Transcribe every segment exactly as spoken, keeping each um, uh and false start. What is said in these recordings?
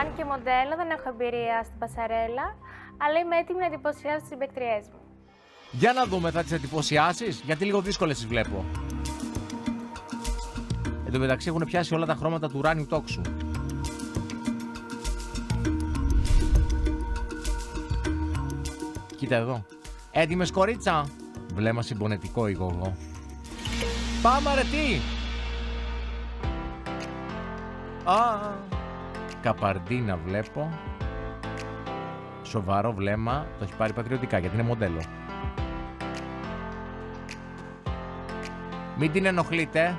Αν και μοντέλο, δεν έχω εμπειρία στην πασαρέλα, αλλά είμαι έτοιμη να εντυπωσιάσω τις συμπαικτριές μου. Για να δούμε, θα τις εντυπωσιάσεις, γιατί λίγο δύσκολες τις βλέπω. Εν τω μεταξύ έχουν πιάσει όλα τα χρώματα του ουράνιου τόξου. Κοίτα εδώ. Έτοιμες, κορίτσα? Βλέμμα συμπονετικό εγώ. Πάμε, Αρετή! Α, καπαρντίνα βλέπω. Σοβαρό βλέμμα. Το έχει πάρει πατριωτικά γιατί είναι μοντέλο. Μην την ενοχλείτε.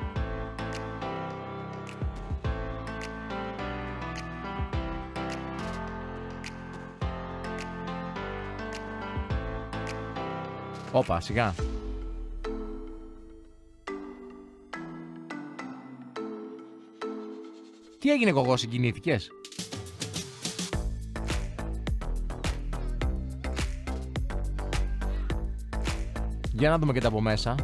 Όπα, σιγά. Τι έγινε, εγώ συγκινήθηκες? Για να δούμε και τα από μέσα.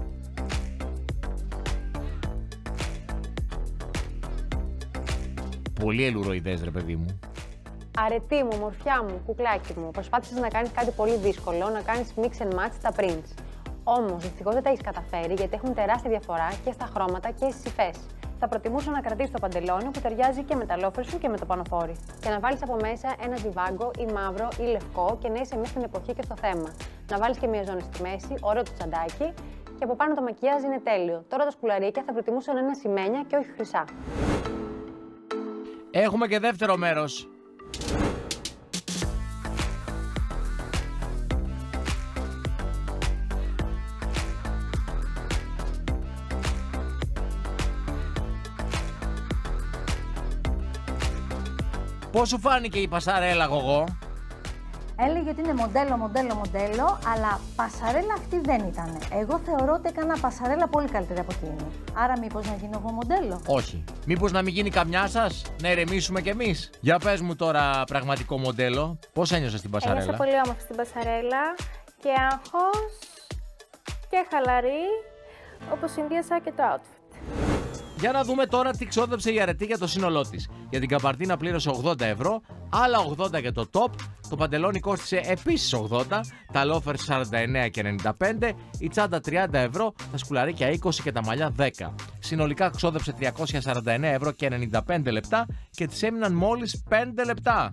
Πολύ ελουροειδές, ρε παιδί μου. Αρετή μου, μορφιά μου, κουκλάκι μου, προσπάθησες να κάνεις κάτι πολύ δύσκολο, να κάνεις mix and match τα prints. Όμως, δυστυχώς δεν τα έχεις καταφέρει, γιατί έχουν τεράστια διαφορά και στα χρώματα και στις υφές. Θα προτιμούσα να κρατήσεις το παντελόνι που ταιριάζει και με τα λόφρυ σου και με το πανοφόρι. Και να βάλεις από μέσα ένα ζιβάγκο ή μαύρο ή λευκό και να είσαι μέσα στην εποχή και στο θέμα. Να βάλεις και μια ζώνη στη μέση, ωραίο το τσαντάκι και από πάνω το μακιάζ είναι τέλειο. Τώρα τα σκουλαρίκια θα προτιμούσα να είναι σημαίνια και όχι χρυσά. Έχουμε και δεύτερο μέρος. Πώς σου φάνηκε η πασαρέλα, εγώ? Έλεγε ότι είναι μοντέλο, μοντέλο, μοντέλο, αλλά πασαρέλα αυτή δεν ήταν. Εγώ θεωρώ ότι έκανα πασαρέλα πολύ καλύτερη από εκείνη. Άρα, μήπως να γίνω εγώ μοντέλο? Όχι. Μήπως να μην γίνει καμιά σας, να ηρεμήσουμε κι εμείς? Για πες μου τώρα, πραγματικό μοντέλο, πώς ένιωσες την πασαρέλα? Ένιωσα πολύ όμορφη στην πασαρέλα και άγχος και χαλαρή, όπως συνδύασα και το outfit. Για να δούμε τώρα τι ξόδεψε η Αρετή για το σύνολό της. Για την καπαρτίνα πλήρωσε ογδόντα ευρώ, άλλα ογδόντα για το top, το παντελόνι κόστισε επίσης ογδόντα, τα loafers σαράντα εννέα και ενενήντα πέντε, η τσάντα τριάντα ευρώ, τα σκουλαρίκια είκοσι και τα μαλλιά δέκα. Συνολικά ξόδεψε τριακόσια σαράντα εννέα ευρώ και ενενήντα πέντε λεπτά και της έμειναν μόλις πέντε λεπτά.